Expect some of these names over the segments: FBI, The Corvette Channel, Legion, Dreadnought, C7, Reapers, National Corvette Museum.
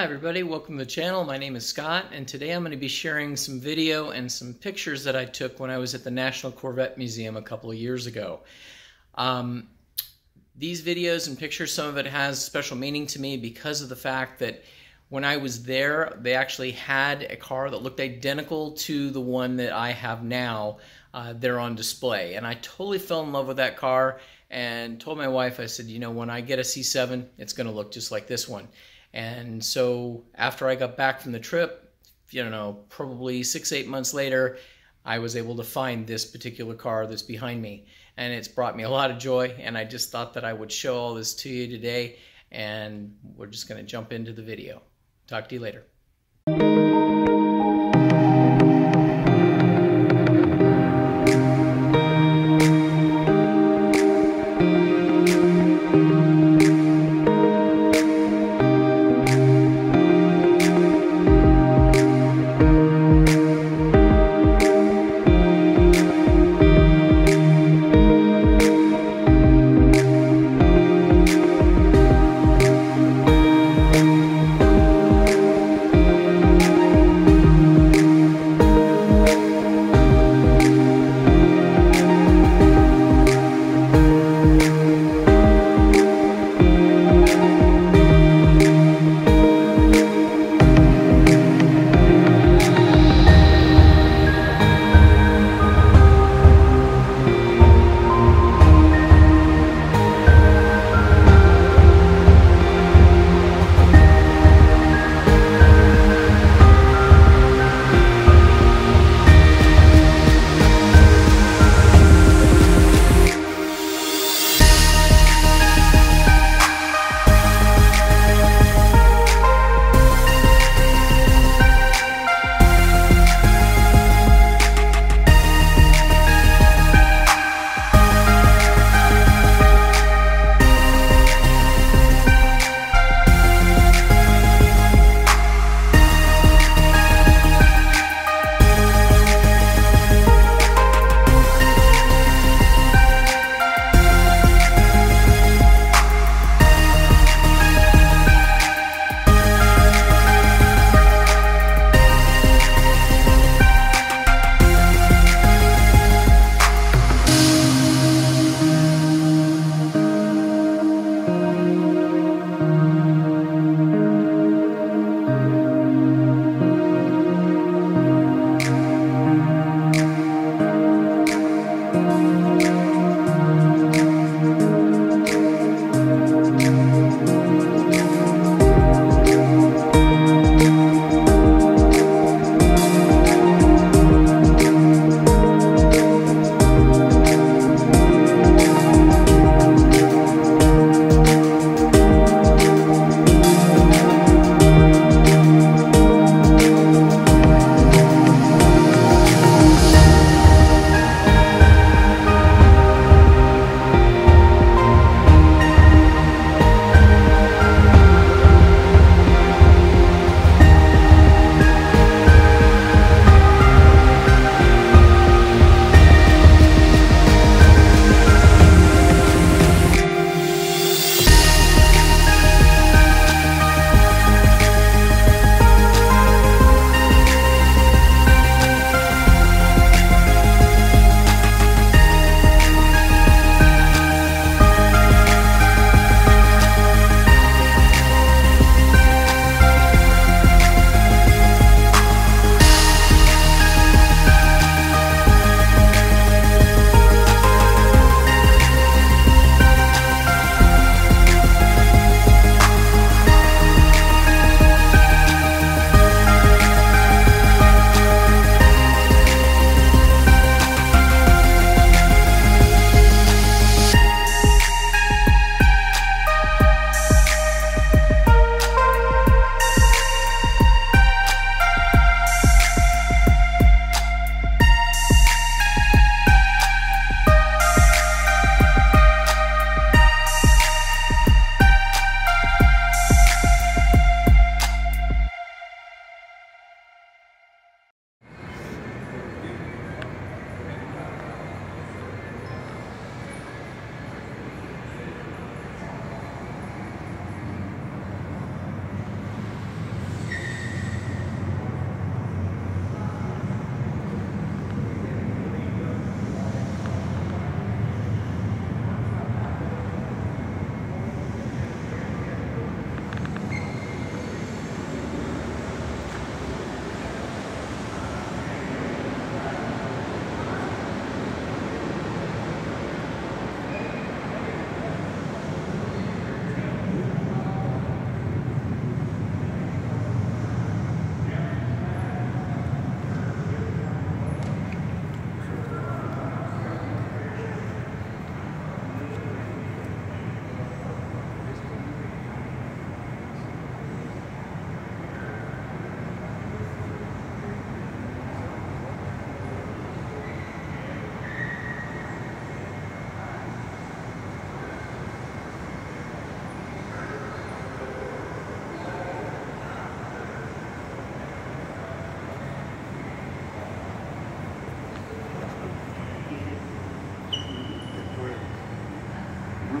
Hi everybody, welcome to the channel. My name is Scott and today I'm going to be sharing some video and some pictures that I took when I was at the National Corvette Museum a couple of years ago. These videos and pictures, some of it has special meaning to me because of the fact that when I was there, they actually had a car that looked identical to the one that I have now there on display. And I totally fell in love with that car and told my wife, I said, you know, when I get a C7, it's going to look just like this one. And so after I got back from the trip, you know, probably 6 to 8 months later, I was able to find this particular car that's behind me. And it's brought me a lot of joy. And I just thought that I would show all this to you today. And we're just going to jump into the video. Talk to you later.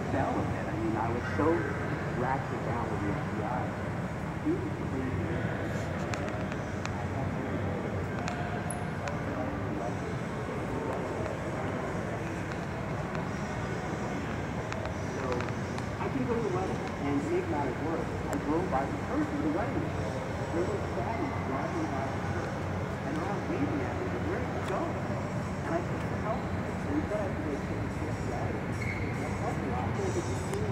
fell with it. I mean, I was so ratcheted down with the FBI. So I can go to the wedding and make matters worse. I drove by the church at the wedding. There was sadness driving by the church. And I was waving at me, where did you go? And I said, help. And he said, I have to go to the FBI. And I helped you. I'm going to the school.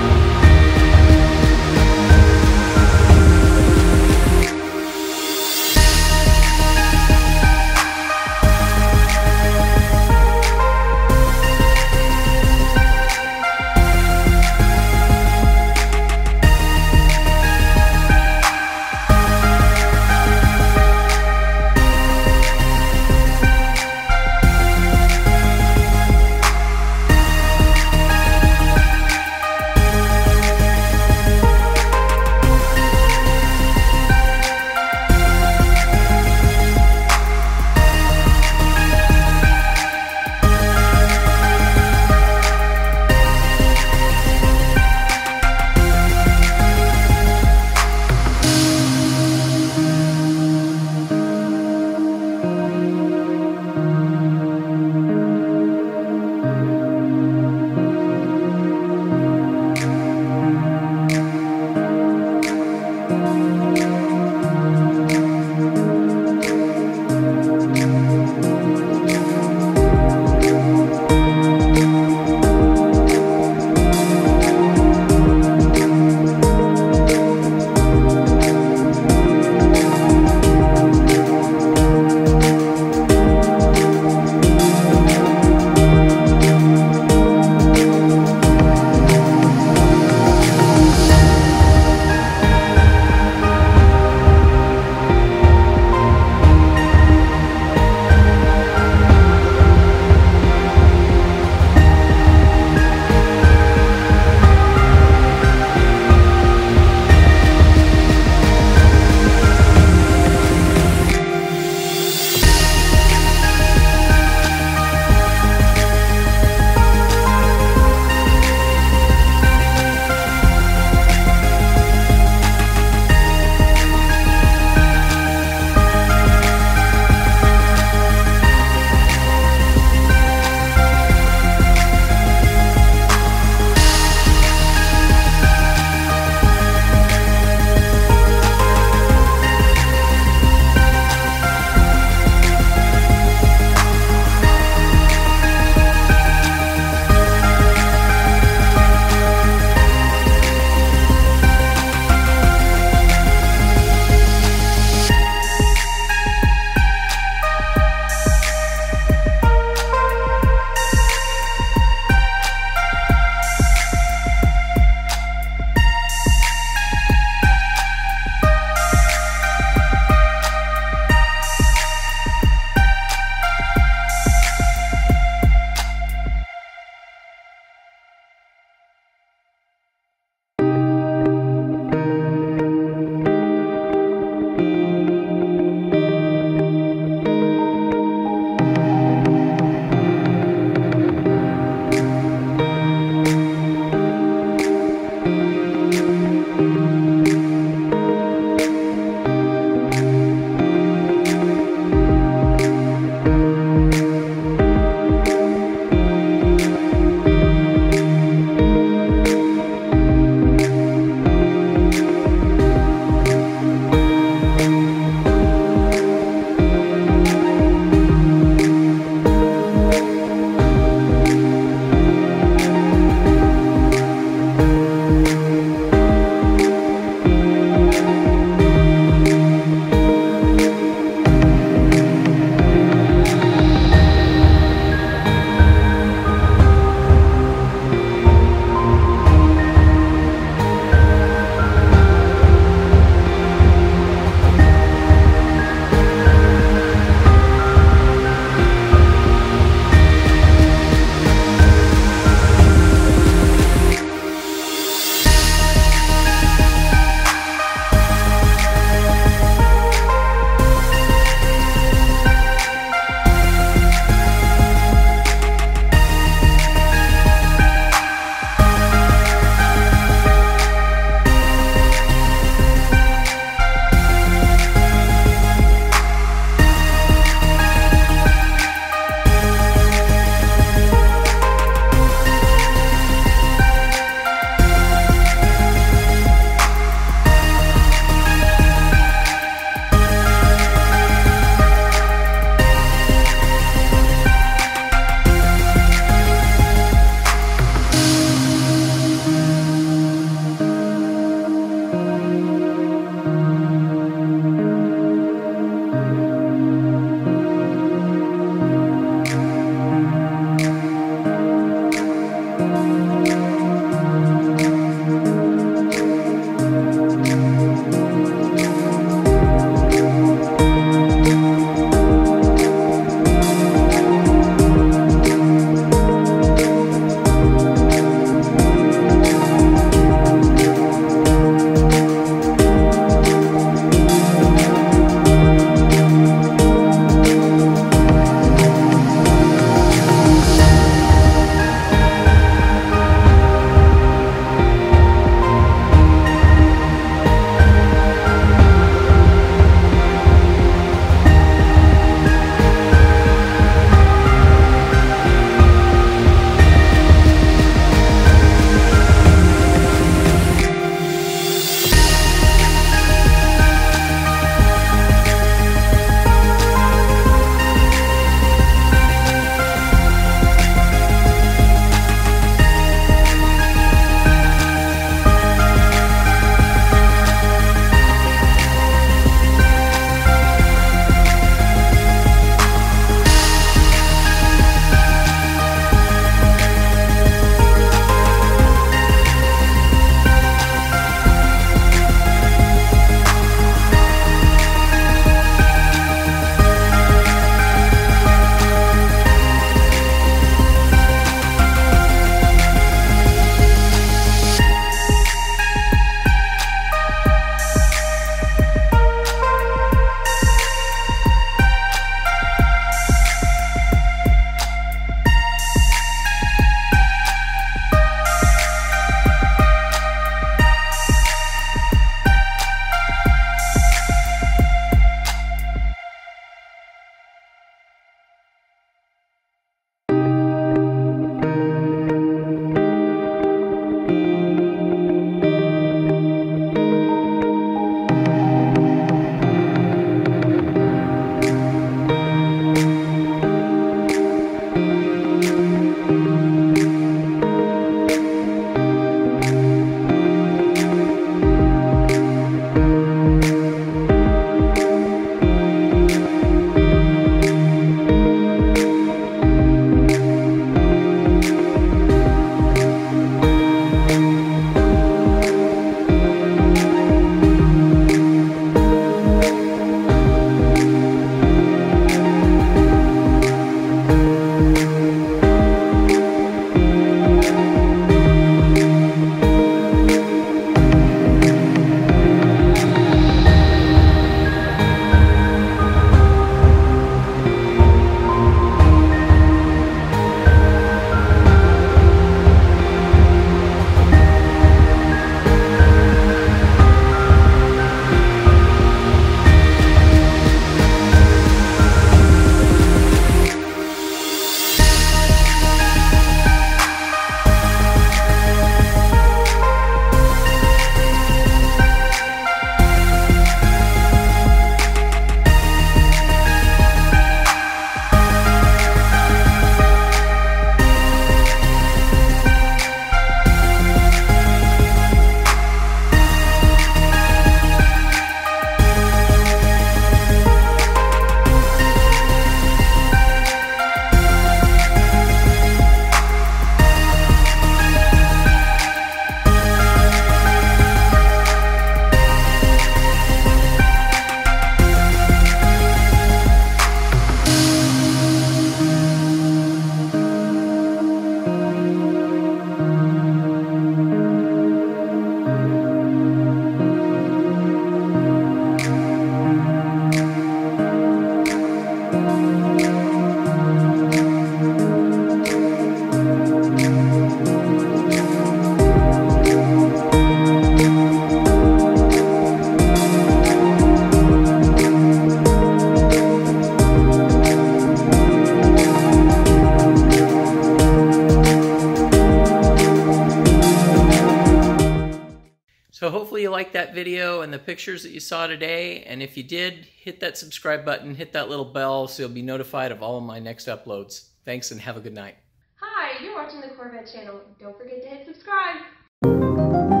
liked that video and the pictures that you saw today, and if you did, hit that subscribe button, hit that little bell so you'll be notified of all of my next uploads. Thanks and have a good night. Hi, you're watching the Corvette Channel. Don't forget to hit subscribe.